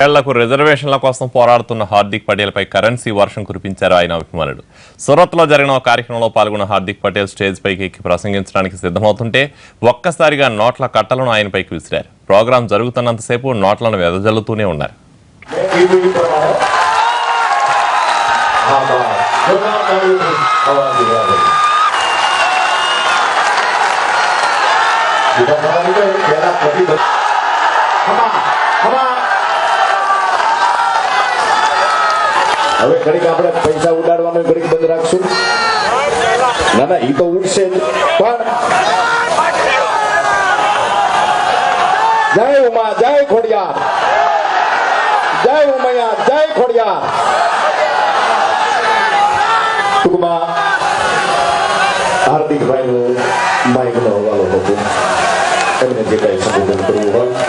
కేరళకు రిజర్వేషన్ల కోసం పోరాడుతున్న హార్దిక్ పటేల్ పై కరెన్సీ వర్షం కురిపించారు ఆయన అభిమానులు. సూరత్లో జరిగిన కార్యక్రమంలో పాల్గొన్న హార్దిక్ పటేల్ స్టేజ్ పైకి ఎక్కి ప్రసంగించడానికి సిద్ధమవుతుంటే ఒక్కసారిగా నోట్ల కట్టలను ఆయనపైకి విసిరారు. ప్రోగ్రాం జరుగుతున్నంతసేపు నోట్లను వెదజల్లుతూనే ఉన్నారు. હવે ઘડીક આપણે પૈસા ઉડાડવાનો ઘડીક બંધ રાખશું. ના ના, ઈ તો ઉડશે જ, પણ જય ઉમા જય ખોડિયાર, જય ઉમૈયા જય ખોડિયાર. ટૂંકમાં હાર્દિકભાઈનો માઇકનો હવાલો હતો, એમને જે કાંઈ સંબોધન કરવું હોય.